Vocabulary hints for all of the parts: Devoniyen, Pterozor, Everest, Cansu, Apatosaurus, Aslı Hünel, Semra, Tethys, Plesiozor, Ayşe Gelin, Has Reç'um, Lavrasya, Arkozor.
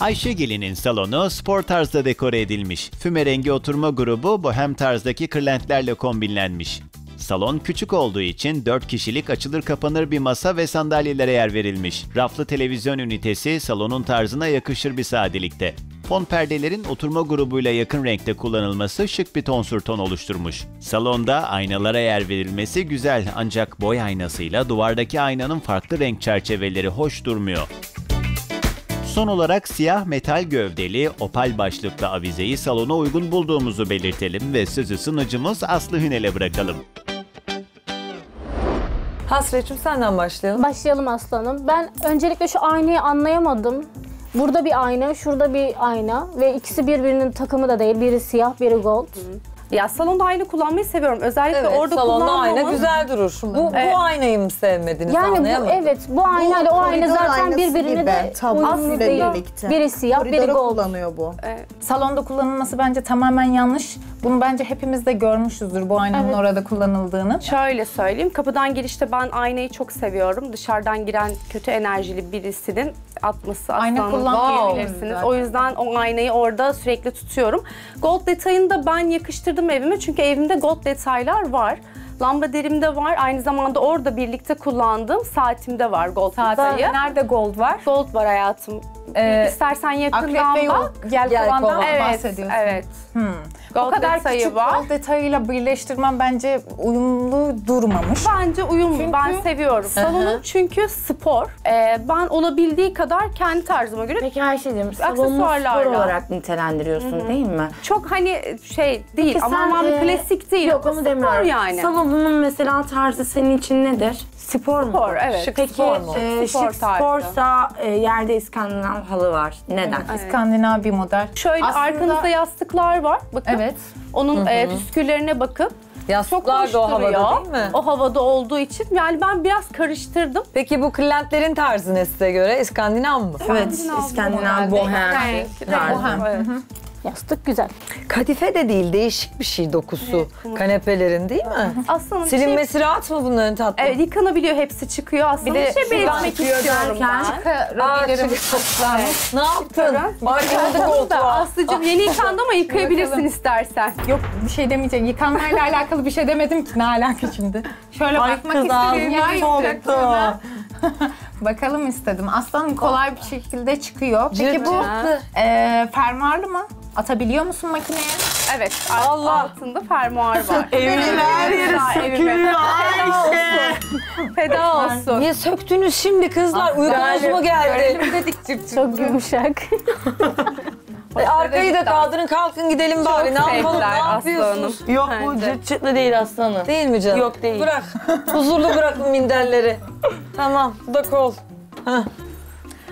Ayşe Gelin'in salonu spor tarzda dekore edilmiş. Füme rengi oturma grubu bohem tarzdaki kırlentlerle kombinlenmiş. Salon küçük olduğu için 4 kişilik açılır kapanır bir masa ve sandalyelere yer verilmiş. Raflı televizyon ünitesi salonun tarzına yakışır bir sadelikte. Fon perdelerin oturma grubuyla yakın renkte kullanılması şık bir tonsürton oluşturmuş. Salonda aynalara yer verilmesi güzel, ancak boy aynasıyla duvardaki aynanın farklı renk çerçeveleri hoş durmuyor. Son olarak siyah metal gövdeli opal başlıklı avizeyi salona uygun bulduğumuzu belirtelim ve sözü sunucumuz Aslı Hünel'e bırakalım. Has Reç'um, senden başlayalım. Başlayalım Aslı Hanım. Ben öncelikle şu aynayı anlayamadım. Burada bir ayna, şurada bir ayna ve ikisi birbirinin takımı da değil. Biri siyah, biri gold. Ya salonda ayna kullanmayı seviyorum. Özellikle evet, orada salonda ayna güzel durur. Bu aynayı mı sevmediniz? Yani bu, evet, bu ayna ile o ayna zaten birbirine de uyumlu değil. Biri siyah, koridora biri gold. Bu. Evet. Salonda kullanılması bence tamamen yanlış. Bunu bence hepimiz de görmüşüzdür, bu aynanın orada kullanıldığını. Şöyle söyleyeyim, kapıdan girişte ben aynayı çok seviyorum. Dışarıdan giren kötü enerjili birisinin atması ayna kullanmayabilirsiniz. O yüzden o aynayı orada sürekli tutuyorum. Gold detayını da ben yakıştırdım evime, çünkü evimde gold detaylar var. Lamba derimde var. Aynı zamanda orada birlikte kullandığım saatimde var gold detayı. Nerede gold var? Gold var hayatım. İstersen yakından bak. Yelkovan'dan bahsediyorsun. Evet. O kadar küçük var. Gold detayıyla birleştirmem bence uyumlu durmamış. Bence uyumlu. Çünkü ben seviyorum. Salonum çünkü spor. Ben olabildiği kadar kendi tarzıma göre. Peki Ayşe'cim, salonu spor olarak nitelendiriyorsun değil mi? Çok hani şey değil. Peki ama klasik değil. Yok, onu demiyorum. Yani. Salonunun mesela tarzı senin için nedir? Spor mu? Spor, evet. Şık, peki spor mu? Şık sporsa yerde İskandinav halı var. Neden? İskandinav bir model. Şöyle aslında arkanızda yastıklar var. Bakın. Evet. Onun püsküllerine bakın. Yastıklar da o havada değil mi? O havada olduğu için yani ben biraz karıştırdım. Peki bu klentlerin tarzı ne size göre? İskandinav mı? Evet. İskandinav bohem tarzı. Yastık güzel. Kadife de değil, değişik bir şey dokusu. Evet, kanepelerin değil mi? Aslında silinmesi rahat mı bunların tatlım? Evet, yıkanabiliyor, hepsi çıkıyor. Aslında bir şey belirtmek istiyorum ben. Ne yaptın? Başladık oldu. Aslıcığım yeni yıkandı ama yıkayabilirsin istersen. Yok, bir şey demeyeceğim. Yıkanmayla alakalı bir şey demedim ki. Ne alaka şimdi? Şöyle bakmak istedim. Ya bakalım istedim. Aslanım kolay bir şekilde çıkıyor. Peki bu fermuarlı mı? Atabiliyor musun makineye? Evet. Allah. Altında fermuar var. Evime her yeri sökülüyor Ayşe. Feda olsun. Niye söktünüz şimdi kızlar? Uykunuz mu geldi? Çok yumuşak. Arkayı da kaldırın, kalkın gidelim bari. Ne yapalım, ne yapıyorsunuz? Yok, bu cırt cırtlı değil aslanım. Değil mi canım? Yok değil. Bırak. Huzurlu bırakın minderleri. Tamam, bu da kol.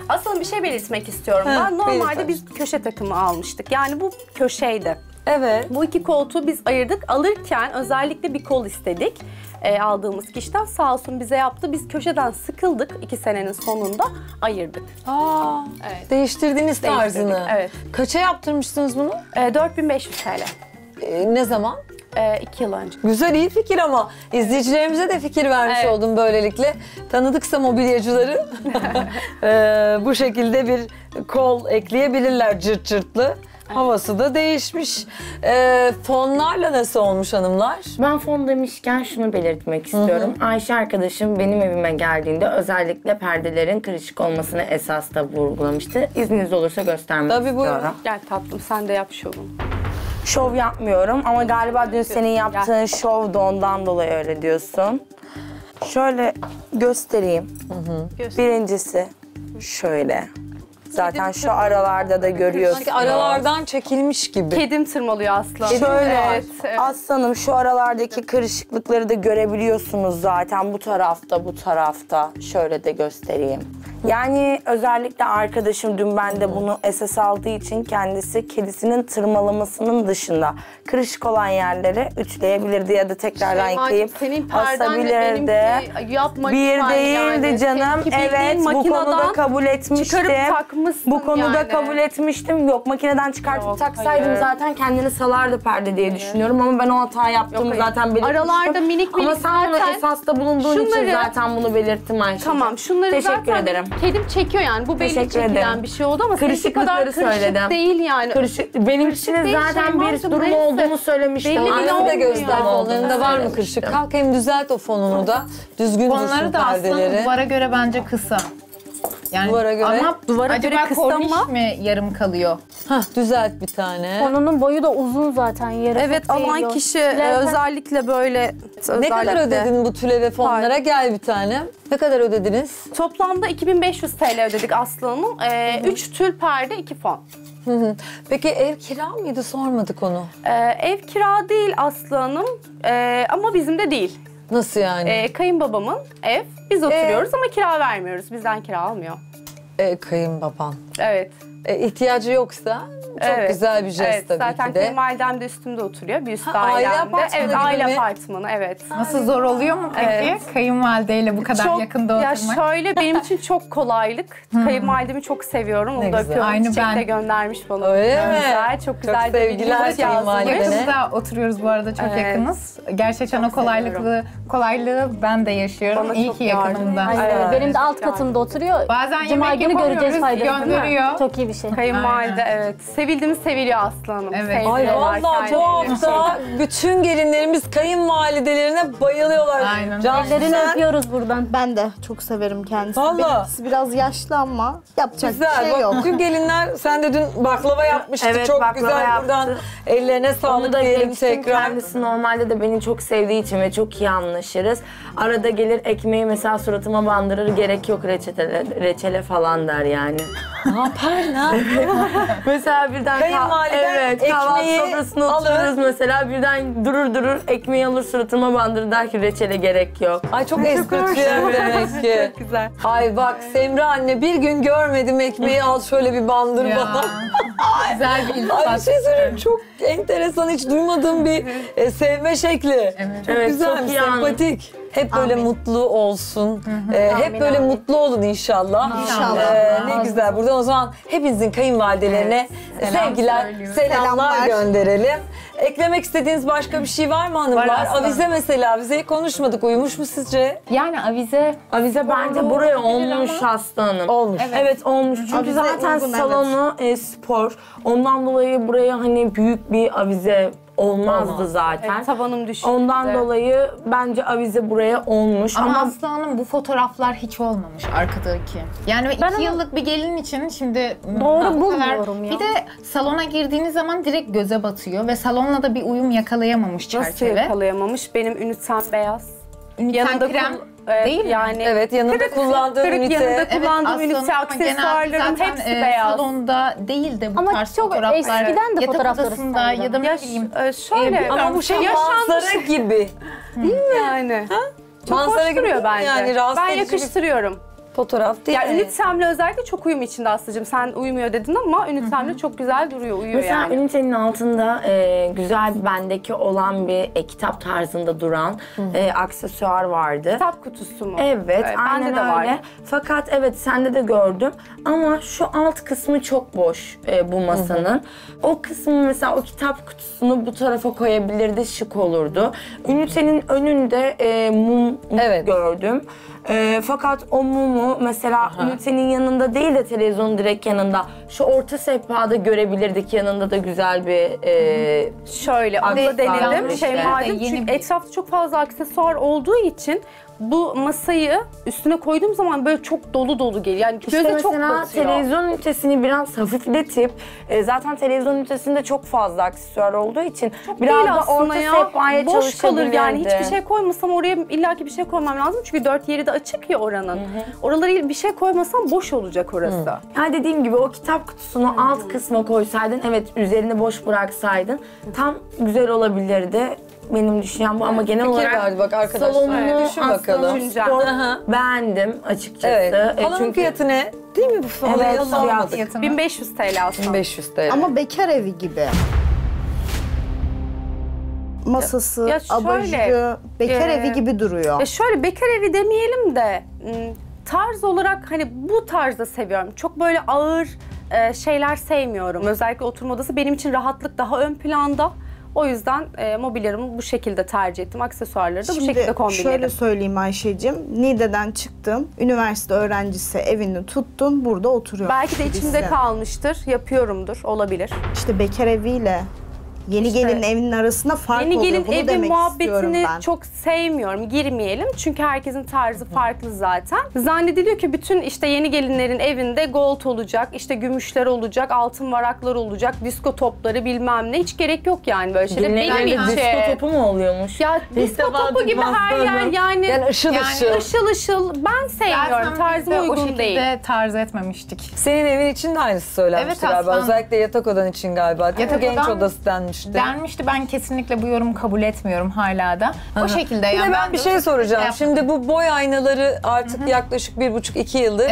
Asıl bir şey belirtmek istiyorum. Ben normalde biz köşe takımı almıştık. Yani bu köşeydi. Evet. Bu iki koltuğu biz ayırdık. Alırken özellikle bir kol istedik. Aldığımız kişiden sağ olsun bize yaptı. Biz köşeden sıkıldık. 2 senenin sonunda ayırdık. Aa, evet. Değiştirdiniz tarzını. Evet. Kaça yaptırmıştınız bunu? 4500 TL. Ne zaman? 2 yıl önce. Güzel, iyi fikir ama izleyicilerimize de fikir vermiş oldum böylelikle. Tanıdıksa mobilyacıları bu şekilde bir kol ekleyebilirler, cırt cırtlı. Havası da değişmiş. Fonlarla nasıl olmuş hanımlar? Ben fon demişken şunu belirtmek istiyorum. Ayşe arkadaşım benim evime geldiğinde özellikle perdelerin kırışık olmasını esas da vurgulamıştı. İzniniz olursa göstermek istiyorum. Tabii, bu. Gel tatlım, sen de yap şovunu. Şov yapmıyorum ama galiba dün senin yaptığın şov da ondan dolayı öyle diyorsun. Şöyle göstereyim. Birincisi şöyle. Zaten şu aralarda da görüyorsunuz. Sanki aralardan çekilmiş gibi. Kedim tırmalıyor aslanım. Şöyle aslanım, şu aralardaki kırışıklıkları da görebiliyorsunuz zaten. Bu tarafta, bu tarafta. Şöyle de göstereyim. Yani özellikle arkadaşım dün bende bunu esas aldığı için kendisi kedisinin tırmalamasının dışında kırışık olan yerleri ütüleyebilirdi ya da tekrardan ekleyip asabilirdi. Bir değildi canım. Evet, bu konuda kabul etmiştim. takmışsın. Bu konuda yani kabul etmiştim. Yok, makineden çıkartıp taksaydım zaten kendini salardı perde diye düşünüyorum. Ama ben o hata yaptığımı zaten belirtmiştim. Aralarda minik minik zaten. Ama sen esasta bulunduğun için zaten bunu belirttim Ayşe. Tamam, şunları zaten kedim çekiyor yani. Bu belli çekilen bir şey oldu ama seninki kadar kırışık değil yani. Benim için zaten bir durum olduğunu söylemiştim. Aynı da göster fonlarında var mı kırışık? Kalk hem düzelt o fonunu da. Düzgün dursun perdeleri. Fonları da aslında duvara göre bence kısa. Yani duvara göre, ama duvara acaba göre korniş mi yarım kalıyor? Hah, düzelt bir tane. Fonunun boyu da uzun zaten, yarım. Evet, alan kişi özellikle böyle... Ne kadar ödedin bu tüle ve fonlara? Hayır. Gel bir tane. Ne kadar ödediniz? Toplamda 2500 TL ödedik Aslı Hanım. 3 tül perde, 2 fon. Peki ev kira mıydı? Sormadık onu. Ev kira değil Aslı Hanım ama bizim de değil. Nasıl yani? Kayınbabamın ev. Biz oturuyoruz ama kira vermiyoruz. Bizden kira almıyor. Kayınbaban. Evet. İhtiyacı yoksa çok güzel bir jest tabii ki de. Zaten kayınvalidem de üstümde oturuyor. Bir üst ailemde. Evet, aile apartmanı. Evet. Nasıl, zor oluyor mu peki? Kayınvalideyle bu kadar yakında oturmak? Ya şöyle, benim için çok kolaylık. Kayınvalidemi çok seviyorum. Onu da öpüyorum. Aynı çiçek de göndermiş bana. Öyle mi? Güzel, çok güzel. Çok sevgiler kayınvalidene. Yakında oturuyoruz bu arada, çok yakınız. Gerçekten o kolaylığı ben de yaşıyorum. İyi ki yakınımda. Benim de alt katımda oturuyor. Bazen yemek yapamıyoruz, gönderiyor. Çok iyi bir şey. Kayınvalide sevildiğimiz seviliyor Aslı Hanım. Evet. Ay valla bu hafta bütün gelinlerimiz kayınvalidelerine bayılıyorlar. Aynen. Canlarını öpüyoruz buradan. Ben de çok severim kendisini. Valla. Biraz yaşlı ama yapacak bir şey yok. Bütün gelinler, sen de dün baklava yapmıştı. Evet, çok baklava güzel yaptı. Buradan ellerine sağlık diyelim tekrar. Kendisi normalde de beni çok sevdiği için ve çok iyi anlaşırız. Arada gelir ekmeği mesela suratıma bandırır, gerek yok reçele falan der yani. Ne yapar lan? Mesela birden kahvaltı sofrasına otururuz mesela, birden durur ekmeği alır suratıma bandırır, der ki reçele gerek yok. Ay çok eskitiyor demek ki. Çok güzel. Ay bak Semra anne, bir gün görmedim ekmeği al şöyle bir bandır bana. Güzel bir iltifat. Ay bir şey söyleyeyim, çok enteresan, hiç duymadığım bir sevme şekli. Evet. Çok güzel, sempatik. Hep böyle mutlu olsun. Hep böyle mutlu olun inşallah. İnşallah. Ne güzel. Buradan o zaman hepinizin kayınvalidelerine selamlar gönderelim. Eklemek istediğiniz başka bir şey var mı hanımlar? Var avize mesela. Avizeyi konuşmadık. Uyumuş mu sizce? Yani avize... Avize bence buraya olmuş Aslı Hanım. Olmuş. Evet olmuş. Çünkü avize zaten uygun, salonu spor. Ondan dolayı buraya hani büyük bir avize... Olmazdı zaten. Evet, tavanım düşüktü. Ondan dolayı bence avize buraya olmuş. Ama Aslı Hanım bu fotoğraflar hiç olmamış arkadaki. Yani ben iki yıllık bir gelin için şimdi... Doğru bulmuyorum ya. Bir de salona girdiğiniz zaman direkt göze batıyor ve salonla da bir uyum yakalayamamış çerçeve. Nasıl yakalayamamış? Benim üniten beyaz. Üniten krem. Değil yani mi? Evet, yanında kullandığım ünite. Yanında kullandığım ünite, aksesuarlarım hepsi beyaz. Salonda değil de bu tarz fotoğraflar. Ama çok eskiden de fotoğraflar odasında ya da ne bileyim. Şöyle ama bu şey manzara gibi. Değil mi? Yani. Ha? Çok hoş duruyor bence. Yani, ben yakıştırıyorum. Fotoğraf değil. Yani ünitemle özellikle çok uyum içinde Aslı'cığım. Sen uyumuyor dedin ama ünitemle çok güzel duruyor, uyuyor mesela yani. Mesela ünitenin altında güzel bendeki olan bir kitap tarzında duran aksesuar vardı. Kitap kutusu mu? Evet, aynen öyle. Fakat evet, sende de gördüm ama şu alt kısmı çok boş bu masanın. O kısmı mesela, o kitap kutusunu bu tarafa koyabilirdi, şık olurdu. Ünitenin önünde mum gördüm. Fakat o mumu mesela ünitenin yanında değil de televizyonun direkt yanında, şu orta sehpada görebilirdik, yanında da güzel bir şöyle abla denedim. Çünkü etrafta çok fazla aksesuar olduğu için bu masayı üstüne koyduğum zaman böyle çok dolu geliyor. Yani göze işte çok batıyor. Televizyon ünitesini biraz hafifletip, zaten televizyon ünitesinde çok fazla aksesuar olduğu için çok biraz da orta sehpaya boş kalır yani. Hiçbir şey koymasam oraya illaki bir şey koymam lazım. Çünkü dört yeri de açık ya oranın. Oralara bir şey koymasam boş olacak orası. Yani dediğim gibi o kitap kutusunu alt kısma koysaydın, üzerini boş bıraksaydın tam güzel olabilirdi. Benim düşüncem bu ama genel olarak bak arkadaşlar, salonunu düşün bakalım. Beğendim açıkçası. Halının fiyatı ne? Değil mi bu falan? Evet, 1500 TL aslında. 1500 TL. Ama bekar evi gibi. Masası, abajı, bekar evi gibi duruyor. Şöyle bekar evi demeyelim de Tarz olarak hani bu tarzda seviyorum. Çok böyle ağır şeyler sevmiyorum. Özellikle oturma odası benim için rahatlık daha ön planda. O yüzden mobilyamı bu şekilde tercih ettim. Aksesuarları da bu şekilde kombinledim. Şöyle söyleyeyim Ayşe'cim. Niğde'den çıktın. Üniversite öğrencisi evini tuttun. Burada oturuyorsun. Belki de içimde kalmıştır. Yapıyorumdur. Olabilir. İşte bekar eviyle yeni gelin evinin arasında fark oluyor. Yeni gelin evin muhabbetini çok sevmiyorum. Girmeyelim. Çünkü herkesin tarzı farklı zaten. Zannediliyor ki bütün işte yeni gelinlerin evinde gold olacak, işte gümüşler olacak, altın varaklar olacak, disko topları bilmem ne. Hiç gerek yok yani böyle şeyler. Benim için. Disko topu mu oluyormuş? Ya disko topu gibi her yer yani. Yani ışıl ışıl. Ben sevmiyorum. Tarzıma uygun değil. O şekilde tarz etmemiştik. Senin evin için de aynısı söylenmişti galiba. Özellikle yatak odan için galiba. Genç odası denmişti. Denmişti. Ben kesinlikle bu yorumu kabul etmiyorum hala da. O şekilde yani. Ben bir şey soracağım. Şimdi bu boy aynaları artık yaklaşık 1,5-2 yıldır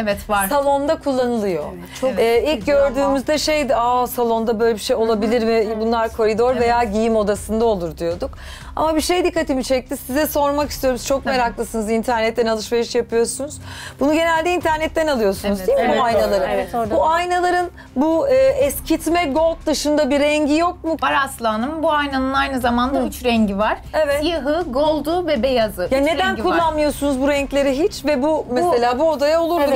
salonda kullanılıyor. Evet. İlk gördüğümüzde şeydi, aa salonda böyle bir şey olabilir mi? Bunlar koridor veya giyim odasında olur diyorduk. Ama bir şey dikkatimi çekti. Size sormak istiyorum. Çok meraklısınız. İnternetten alışveriş yapıyorsunuz. Bunu genelde internetten alıyorsunuz değil mi bu aynaları? Evet, bu aynaların bu eskitme gold dışında bir rengi yok mu? Var Aslı Hanım. Bu aynanın aynı zamanda 3 rengi var. Evet. Siyahı, goldu ve beyazı. Ya neden kullanmıyorsunuz bu renkleri hiç? Ve bu mesela bu odaya olurdu.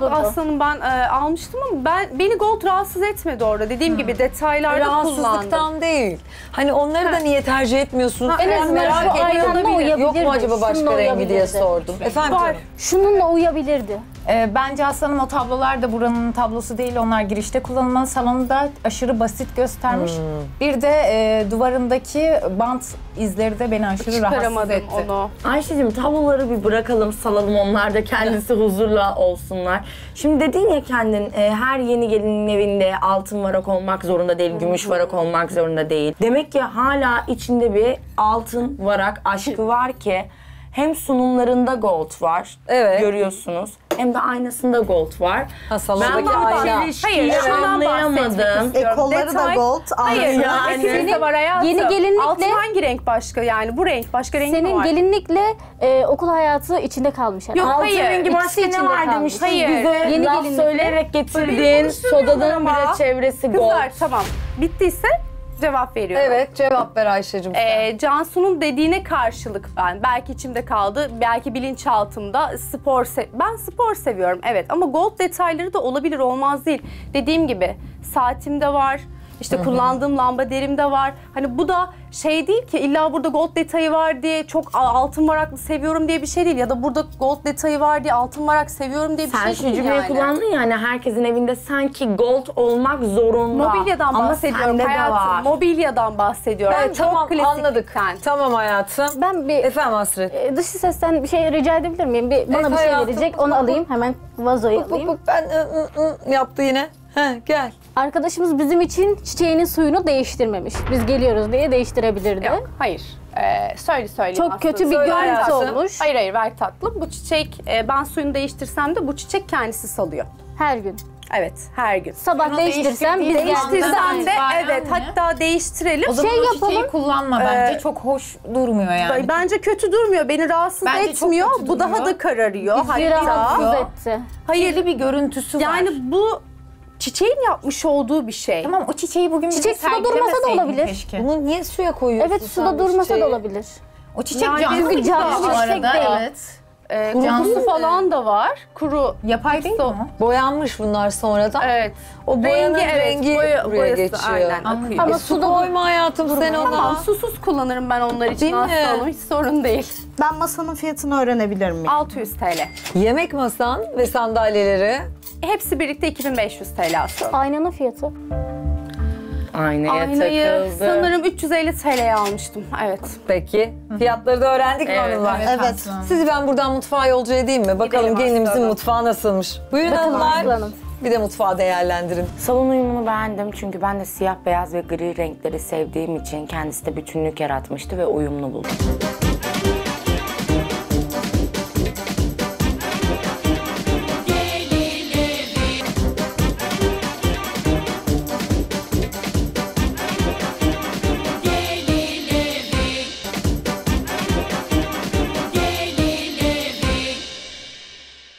Yok Aslı Hanım, ben almıştım ama beni gold rahatsız etmedi orada. Dediğim gibi detaylarda kullandım. Rahatsızlıktan değil. Hani onları da niye tercih etmiyorsunuz? Ben merak ediyorum. Yok mu acaba başka rengi diye sordum. Efendim? Şununla uyabilirdi. Bence Aslanım o tablolar da buranın tablosu değil. Onlar girişte kullanılan, salonda aşırı basit göstermiş. Bir de duvarındaki bant izleri de beni aşırı rahatsız etti. Onu. Ayşe'cim tabloları bir bırakalım, salalım. Onlar da kendisi huzurla olsunlar. Şimdi dedin ya kendin her yeni gelinin evinde altın varak olmak zorunda değil, gümüş varak olmak zorunda değil. Demek ki hala içinde bir altın varak aşkı var ki hem sunumlarında gold var, görüyorsunuz. Hem de aynasında gold var. Ha, salondaki ayna. Hayır, şundan bahsetmek istiyorum. Kolları da gold. Hayır, yani. Yeni gelinlikle... Altın hangi renk başka? Yani bu renk başka renk mi var? Senin gelinlikle okul hayatı içinde kalmış. Yani. Yok, altın rengi başka ne var demiştin bize. Yeni laf söyleyerek getirdin. Sodanın bile çevresi gold. Kızlar tamam. Bittiyse... Cevap veriyorum. Evet, cevap ver Ayşe'cim. Cansu'nun dediğine karşılık ben. Belki içimde kaldı, belki bilinçaltımda ben spor seviyorum evet ama gold detayları da olabilir, olmaz değil. Dediğim gibi saatimde var, işte kullandığım lamba derimde var. Hani bu da şey değil ki illa burada gold detayı var diye çok altın varaklı seviyorum diye bir şey değil. Ya da burada gold detayı var diye altın varak seviyorum diye bir şey değil. Sen şu cümleyi kullandın yani herkesin evinde sanki gold olmak zorunda. Mobilyadan bahsediyorum hayatım. Mobilyadan bahsediyorum. Evet, tamam anladık. Tamam hayatım. Ben bir efendim Hasret. Dış sesten bir şey rica edebilir miyim? Bana bir şey verecek onu alayım hemen vazoyu alayım. Ben yaptı yine. Heh, gel. Arkadaşımız bizim için çiçeğinin suyunu değiştirmemiş. Biz geliyoruz diye değiştirebilirdi. Yok, hayır. Söyle. Çok aslında. Kötü bir görüntü olmuş. Hayır, ver tatlım. Bu çiçek, ben suyunu değiştirsem de bu çiçek kendisi salıyor. Her gün. Evet, her gün. Sabah değiştirsem, biz değiştirsem de evet, hatta değiştirelim. O zaman şey yapalım. Kullanma bence çok hoş durmuyor yani. Bence kötü durmuyor, beni rahatsız etmiyor. Bu durmuyor. Daha da kararıyor. Bizi rahatsız etti. Hayırlı bir görüntüsü var. Yani bu... Çiçeğin yapmış olduğu bir şey. Tamam o çiçeği bugün bize sergilemeseydin keşke. Çiçek suda durmasa da olabilir. Bunu niye suya koyuyorsun? Evet suda durmasa da olabilir. O çiçek canlı bir çiçek değil. Evet. Kurusu falan da var. Kuru yapay değil mi? Boyanmış bunlar sonradan. Evet. O boyanın rengi buraya geçiyor. Aynen, ama suda koyma hayatım sen ona. Tamam susuz kullanırım ben onlar için aslında hiç sorun değil. Ben masanın fiyatını öğrenebilir miyim? 600 TL. Yemek masan ve sandalyeleri. Hepsi birlikte 2500 TL aslında. Aynanın fiyatı? Aynaya takıldı. Sanırım 350 TL'ye almıştım. Evet. Peki. Fiyatları da öğrendik mi hanımlar? Evet. Sizi ben buradan mutfağa yolcu edeyim mi? Bakalım gelinimizin mutfağı nasılmış? Buyurun hanımlar. Bir de mutfağı değerlendirin. Salon uyumunu beğendim çünkü ben de siyah, beyaz ve gri renkleri sevdiğim için kendisi de bütünlük yaratmıştı ve uyumlu buldum.